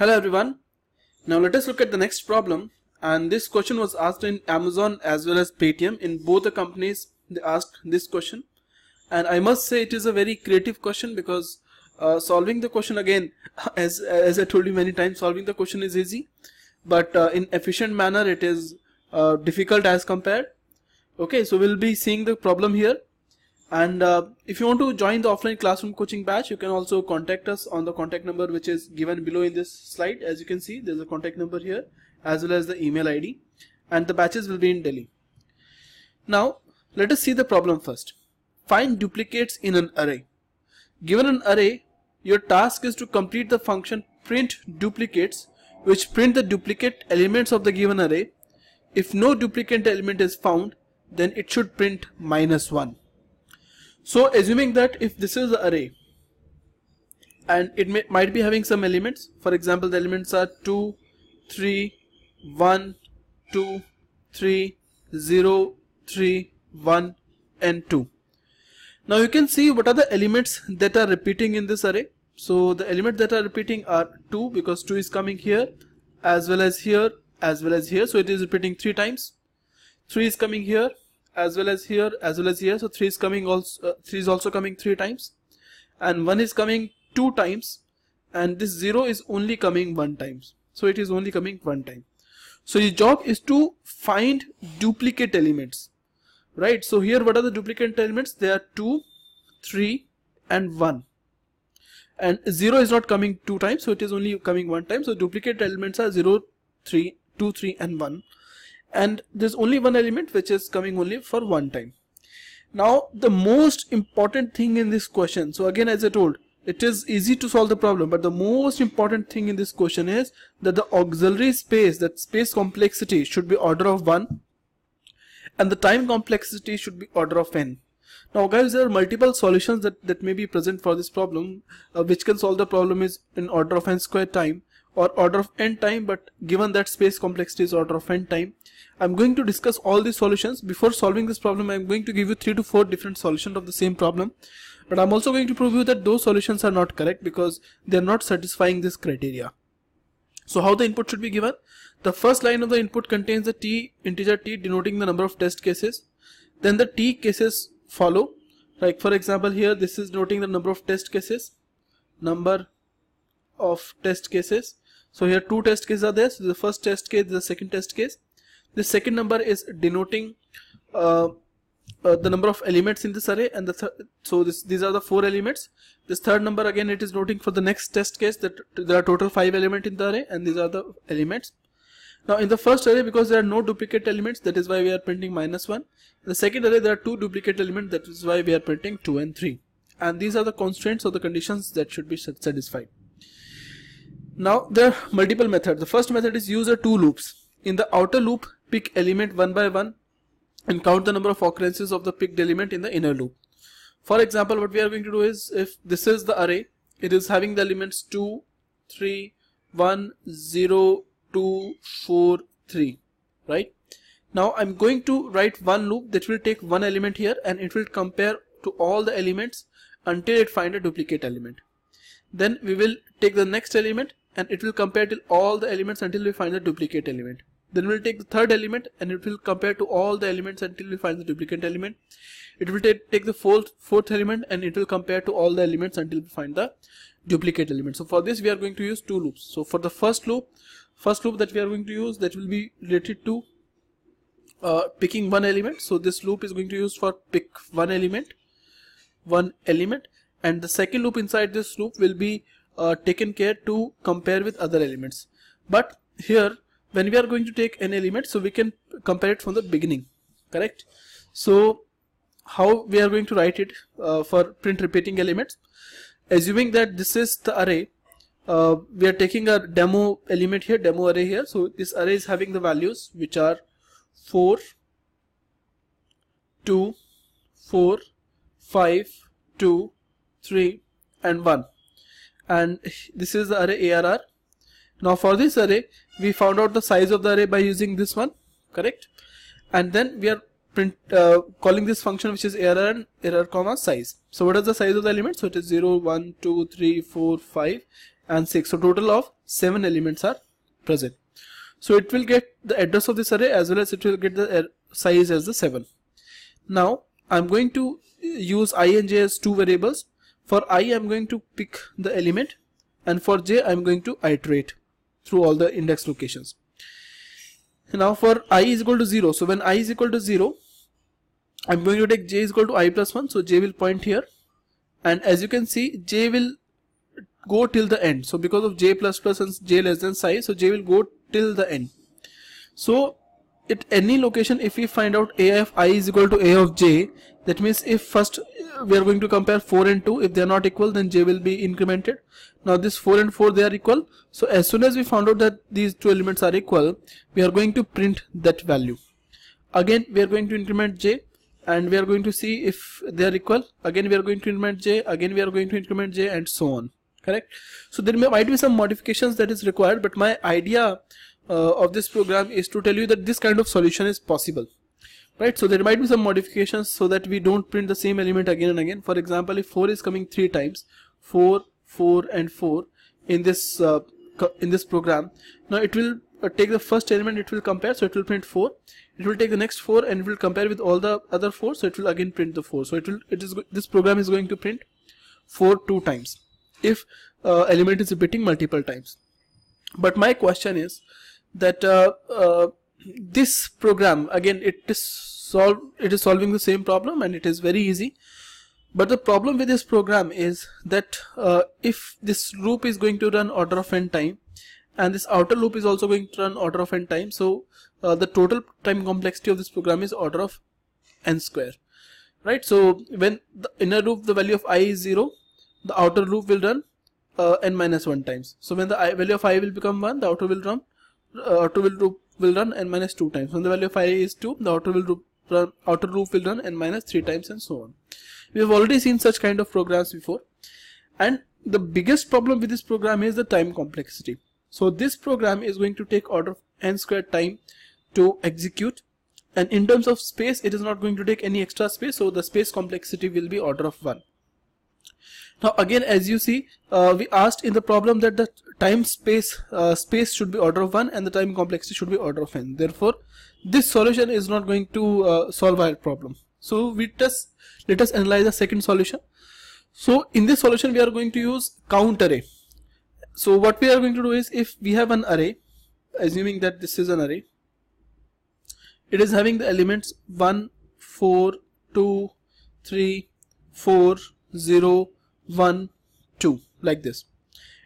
Hello everyone. Now let us look at the next problem, and this question was asked in Amazon as well as Paytm. In both the companies they asked this question, and I must say it is a very creative question because solving the question, again as I told you many times, solving the question is easy, but in efficient manner it is difficult as compared. Okay, so we'll be seeing the problem here, and if you want to join the offline classroom coaching batch, you can also contact us on the contact number which is given below in this slide. As you can see, there's a contact number here as well as the email ID, and the batches will be in Delhi. Now let us see the problem first. Find duplicates in an array. Given an array, your task is to complete the function print duplicates, which print the duplicate elements of the given array. If no duplicate element is found, then it should print -1. So assuming that if this is the array and it might be having some elements, for example the elements are 2, 3, 1, 2, 3, 0, 3, 1 and 2. Now you can see what are the elements that are repeating in this array. So the elements that are repeating are 2, because 2 is coming here as well as here as well as here, so it is repeating 3 times. 3 is coming here as well as here as well as here, so 3 is coming also, 3 is also coming 3 times, and 1 is coming 2 times, and this 0 is only coming 1 times, so it is only coming 1 time. So your job is to find duplicate elements, right? So here what are the duplicate elements? They are 2, 3 and 1, and 0 is not coming 2 times, so it is only coming 1 time. So duplicate elements are 0, 3, 2, 3 and 1, and there's only one element which is coming only for 1 time. Now the most important thing in this question, so again as I told, it is easy to solve the problem, but the most important thing in this question is that the auxiliary space, that space complexity should be order of 1, and the time complexity should be order of n. Now guys, there are multiple solutions that may be present for this problem, which can solve the problem is in order of n² time or order of n time, but given that space complexity is order of n time, I'm going to discuss all these solutions. Before solving this problem, I'm going to give you 3 to 4 different solutions of the same problem, but I'm also going to prove you that those solutions are not correct because they're not satisfying this criteria. So how the input should be given? The first line of the input contains the integer t denoting the number of test cases. Then the t cases follow, like for example here this is denoting the number of test cases, so here 2 test cases are there, so the first test case, the second test case. The second number is denoting the number of elements in this array, and these are the 4 elements. This third number, again it is noting for the next test case that there are total 5 elements in the array, and these are the elements. Now in the first array, because there are no duplicate elements, that is why we are printing -1. In the second array there are 2 duplicate elements, that is why we are printing 2 and 3. And these are the constraints or the conditions that should be satisfied. Now there are multiple methods. The first method is use 2 loops. In the outer loop, pick element one by one and count the number of occurrences of the picked element in the inner loop. For example, what we are going to do is, if this is the array, it is having the elements 2, 3, 1, 0, 2, 4, 3, right? Now I'm going to write one loop that will take one element here, and it will compare to all the elements until it finds a duplicate element. Then we will take the next element, and it will compare till all the elements until we find the duplicate element. Then we will take the third element, and it will compare to all the elements until we find the duplicate element. It will take the fourth element, and it will compare to all the elements until we find the duplicate element. So for this we are going to use 2 loops. So for the first loop that we are going to use, that will be related to picking one element. So this loop is going to use for pick one element, and the second loop inside this loop will be taken care to compare with other elements. But here when we are going to take an element, so we can compare it from the beginning, correct? So how we are going to write it for print repeating elements? Assuming that this is the array, we are taking a demo element here, demo array here. So this array is having the values which are 4, 2, 4, 5, 2, 3 and 1, and this is the array ARR. Now for this array we found out the size of the array by using this one, correct? And then we are calling this function which is ARR and error comma size. So what is the size of the element? So it is 0, 1, 2, 3, 4, 5, and 6. So total of 7 elements are present. So it will get the address of this array as well as it will get the size as the 7. Now I'm going to use I and j as two variables. For I I'm going to pick the element, and for j I'm going to iterate through all the index locations. Now for I is equal to 0, so when I is equal to 0, I'm going to take j is equal to I plus 1, so j will point here, and as you can see j will go till the end. So because of j plus plus and j less than psi, so j will go till the end. So at any location, if we find out a of I is equal to a of j, that means if first we are going to compare 4 and 2, if they are not equal then j will be incremented. Now this 4 and 4, they are equal, so as soon as we found out that these two elements are equal, we are going to print that value. Again we are going to increment j, and we are going to see if they are equal. Again we are going to increment j, again we are going to increment j, and so on. Correct? So there might be some modifications that is required, but my idea of this program is to tell you that this kind of solution is possible. Right, so there might be some modifications so that we don't print the same element again and again. For example, if 4 is coming 3 times, 4, 4 and 4 in this program, now it will take the first element, it will compare, so it will print 4. It will take the next 4 and it will compare with all the other 4, so it will again print the 4. So this program is going to print 4 2 times if element is repeating multiple times. But my question is that this program, again, it is solving the same problem, and it is very easy. But the problem with this program is that if this loop is going to run order of n time, and this outer loop is also going to run order of n time, so the total time complexity of this program is order of n square. Right? So when the inner loop, the value of I is 0, the outer loop will run n minus 1 times. So when the value of I will become 1, the outer will run outer loop will run n minus 2 times. When the value of I is 2, the outer loop will run n minus 3 times, and so on. We have already seen such kind of programs before, and the biggest problem with this program is the time complexity. So this program is going to take order of n squared time to execute, and in terms of space it is not going to take any extra space, so the space complexity will be order of 1. Now again, as you see, we asked in the problem that the time space should be order of 1 and the time complexity should be order of n. Therefore, this solution is not going to solve our problem. So let us analyze the second solution. So in this solution, we are going to use count array. So what we are going to do is, if we have an array, assuming that this is an array, it is having the elements 1, 4, 2, 3, 4, 0, 1, 2, like this.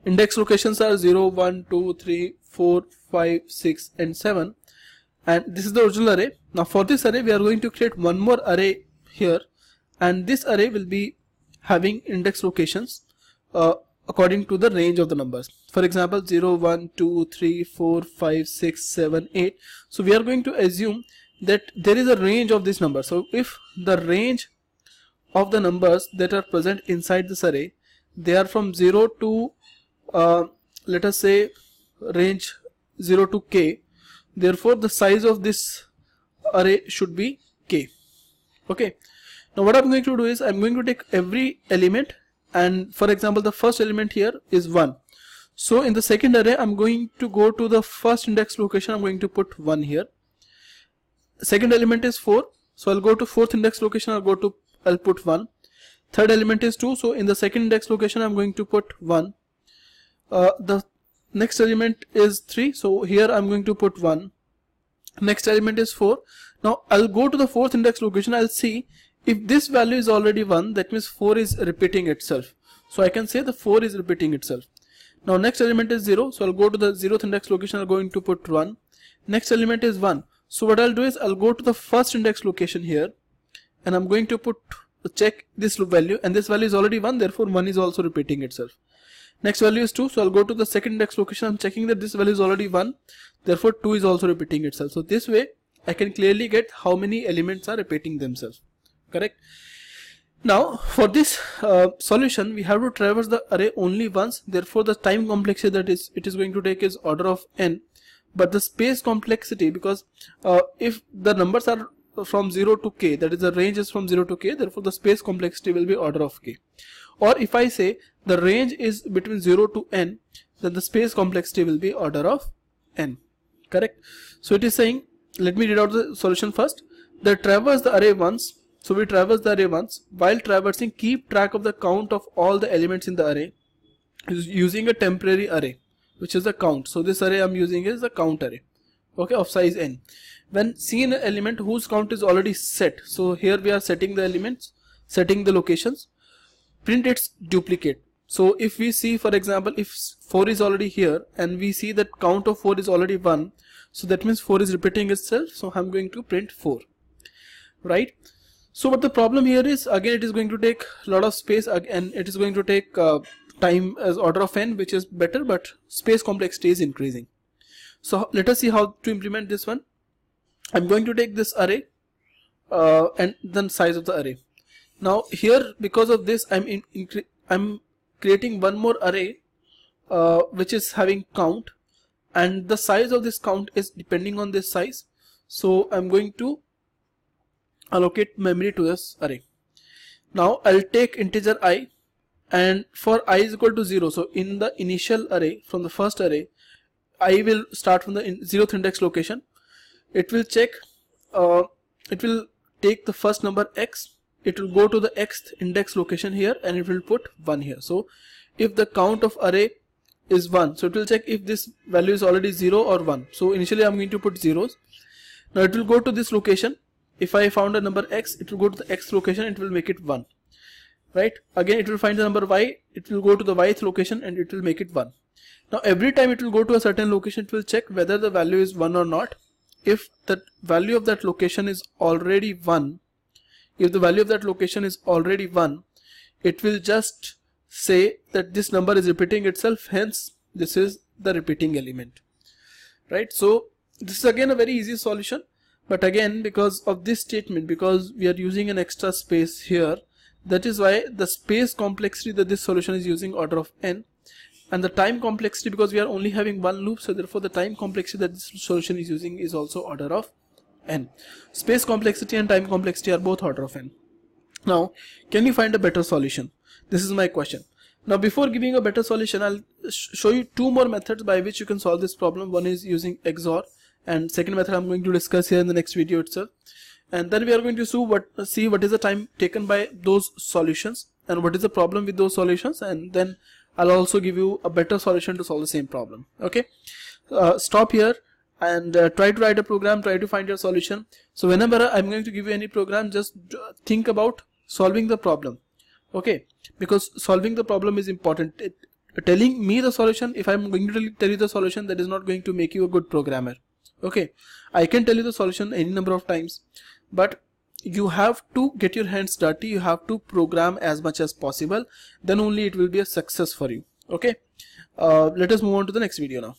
Index locations are 0, 1, 2, 3, 4, 5, 6 and 7, and this is the original array. Now for this array we are going to create one more array here, and this array will be having index locations according to the range of the numbers. For example, 0, 1, 2, 3, 4, 5, 6, 7, 8. So we are going to assume that there is a range of this number. So if the range of the numbers that are present inside this array, they are from 0 to let us say range 0 to k, therefore the size of this array should be k. Okay, now what I'm going to do is, I'm going to take every element, and for example the first element here is 1, so in the second array I'm going to go to the first index location. I'm going to put 1 here. Second element is 4, so I'll go to fourth index location, I'll put 1. Third element is 2, so in the second index location I'm going to put 1. The next element is 3, so here I'm going to put 1. Next element is 4. Now I'll go to the fourth index location. I'll see if this value is already 1, that means 4 is repeating itself. So I can say the 4 is repeating itself. Now next element is 0, so I'll go to the 0th index location. I'm going to put 1. Next element is 1. So what I'll do is, I'll go to the first index location here, and I'm going to check this value, and this value is already 1, therefore 1 is also repeating itself. Next value is 2, so I'll go to the second index location. I'm checking that this value is already 1, therefore 2 is also repeating itself. So this way I can clearly get how many elements are repeating themselves. Correct? Now for this solution, we have to traverse the array only once, therefore the time complexity that it is going to take is order of n, but the space complexity, because if the numbers are from 0 to k, that is the range is from 0 to k, therefore the space complexity will be order of k. Or if I say the range is between 0 to n, that the space complexity will be order of n, correct? So it is saying, let me read out the solution first. They traverse the array once, so we traverse the array once. While traversing, keep track of the count of all the elements in the array using a temporary array, which is the count. So this array I'm using is the count array, okay, of size n. When seeing an element whose count is already set, so here we are setting the elements, setting the locations, print its duplicate. So if we see, for example, if 4 is already here and we see that count of 4 is already 1, so that means 4 is repeating itself, so I'm going to print 4, right? So but the problem here is, again, it is going to take a lot of space and it is going to take time as order of n, which is better, but space complexity is increasing. So let us see how to implement this one. I'm going to take this array and then size of the array. Now here, because of this, I'm creating one more array which is having count, and the size of this count is depending on this size. So I'm going to allocate memory to this array. Now I'll take integer I, and for I is equal to 0, so in the initial array, from the first array, I will start from the 0th index location. It will check, it will take the first number x, it will go to the xth index location here, and it will put 1 here. So if the count of array is 1, so it will check if this value is already 0 or 1. So initially I'm going to put zeros. Now it will go to this location. If I found a number x, it will go to the x location, it will make it 1, right? Again, it will find the number y, it will go to the yth location, and it will make it 1. Now every time it will go to a certain location, it will check whether the value is 1 or not. If the value of that location is already 1, if the value of that location is already 1, it will just say that this number is repeating itself, hence this is the repeating element, right? So this is again a very easy solution, but again, because of this statement, because we are using an extra space here, that is why the space complexity that this solution is using order of n, and the time complexity, because we are only having one loop, so therefore the time complexity that this solution is using is also order of n. Space complexity and time complexity are both order of n. Now, can you find a better solution? This is my question. Now, before giving a better solution, I'll show you two more methods by which you can solve this problem. One is using XOR, and second method I'm going to discuss here in the next video itself. And then we are going to see what is the time taken by those solutions and what is the problem with those solutions, and then I'll also give you a better solution to solve the same problem. Okay, stop here. And try to write a program, try to find your solution. So whenever I'm going to give you any program, just think about solving the problem, okay? Because solving the problem is important. Telling me the solution, if I'm going to tell you the solution, that is not going to make you a good programmer, okay? I can tell you the solution any number of times, but you have to get your hands dirty, you have to program as much as possible, then only it will be a success for you, okay? Let us move on to the next video now.